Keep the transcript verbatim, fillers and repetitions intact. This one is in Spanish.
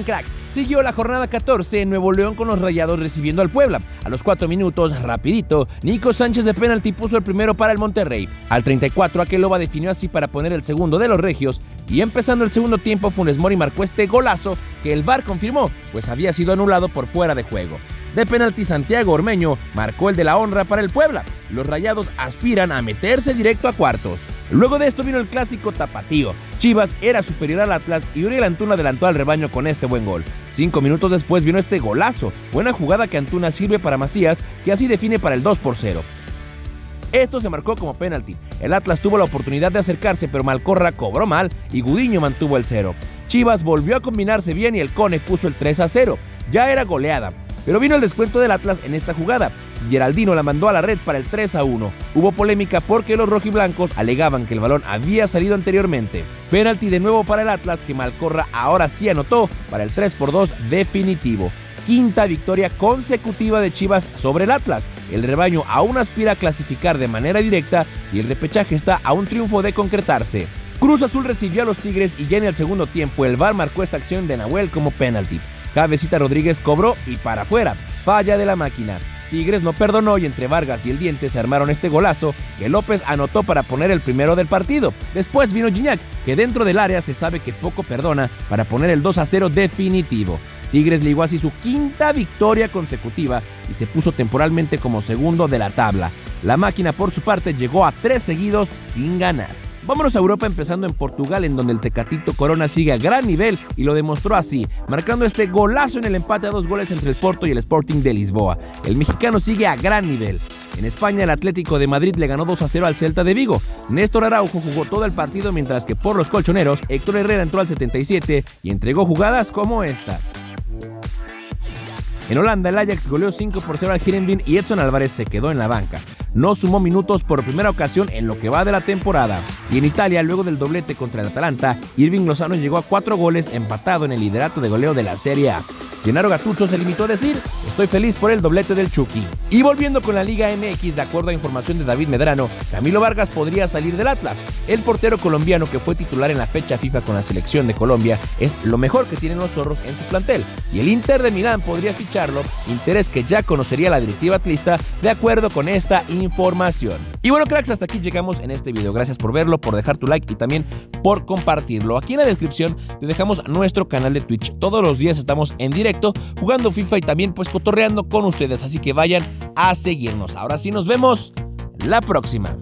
juegan, cracks. Siguió la jornada catorce en Nuevo León con los Rayados recibiendo al Puebla. A los cuatro minutos, rapidito, Nico Sánchez de penalti puso el primero para el Monterrey. Al treinta y cuatro, Aqueloba definió así para poner el segundo de los regios. Y empezando el segundo tiempo, Funes Mori marcó este golazo que el V A R confirmó, pues había sido anulado por fuera de juego. De penalti, Santiago Ormeño marcó el de la honra para el Puebla. Los Rayados aspiran a meterse directo a cuartos. Luego de esto vino el clásico tapatío. Chivas era superior al Atlas y Uriel Antuna adelantó al rebaño con este buen gol. Cinco minutos después vino este golazo. Buena jugada que Antuna sirve para Macías, que así define para el dos por cero. Esto se marcó como penalti. El Atlas tuvo la oportunidad de acercarse, pero Malcorra cobró mal y Gudiño mantuvo el cero. Chivas volvió a combinarse bien y el Cone puso el tres a cero. Ya era goleada. Pero vino el descuento del Atlas en esta jugada. Geraldino la mandó a la red para el tres a uno. Hubo polémica porque los rojiblancos alegaban que el balón había salido anteriormente. Penalti de nuevo para el Atlas, que Malcorra ahora sí anotó para el tres por dos definitivo. Quinta victoria consecutiva de Chivas sobre el Atlas. El rebaño aún aspira a clasificar de manera directa y el repechaje está a un triunfo de concretarse. CRUZ AZUL recibió a los Tigres y ya en el segundo tiempo el V A R marcó esta acción de Nahuel como penalti. Cabecita Rodríguez cobró y para afuera, falla de la máquina. Tigres no perdonó y entre Vargas y el Diente se armaron este golazo que López anotó para poner el primero del partido. Después vino Gignac, que dentro del área se sabe que poco perdona, para poner el dos a cero definitivo. Tigres ligó así su quinta victoria consecutiva y se puso temporalmente como segundo de la tabla. La máquina por su parte llegó a tres seguidos sin ganar. Vámonos a Europa, empezando en Portugal, en donde el Tecatito Corona sigue a gran nivel y lo demostró así, marcando este golazo en el empate a dos goles entre el Porto y el Sporting de Lisboa. El mexicano sigue a gran nivel. En España, el Atlético de Madrid le ganó dos a cero al Celta de Vigo. Néstor Araujo jugó todo el partido, mientras que por los colchoneros, Héctor Herrera entró al setenta y siete y entregó jugadas como esta. En Holanda, el Ajax goleó cinco por cero al Heerenveen y Edson Álvarez se quedó en la banca. No sumó minutos por primera ocasión en lo que va de la temporada. Y en Italia, luego del doblete contra el Atalanta, Irving Lozano llegó a cuatro goles, empatado en el liderato de goleo de la Serie A. Gennaro Gattuso se limitó a decir: estoy feliz por el doblete del Chucky. Y volviendo con la Liga M X, de acuerdo a información de David Medrano, Camilo Vargas podría salir del Atlas. El portero colombiano, que fue titular en la fecha FIFA con la selección de Colombia, es lo mejor que tienen los zorros en su plantel. Y el Inter de Milán podría ficharlo, interés que ya conocería la directiva atlista, de acuerdo con esta información. Y bueno, cracks, hasta aquí llegamos en este video. Gracias por verlo, por dejar tu like y también por compartirlo. Aquí en la descripción te dejamos nuestro canal de Twitch. Todos los días estamos en directo jugando FIFA y también pues cotorreando con ustedes, así que vayan a seguirnos. Ahora sí, nos vemos la próxima.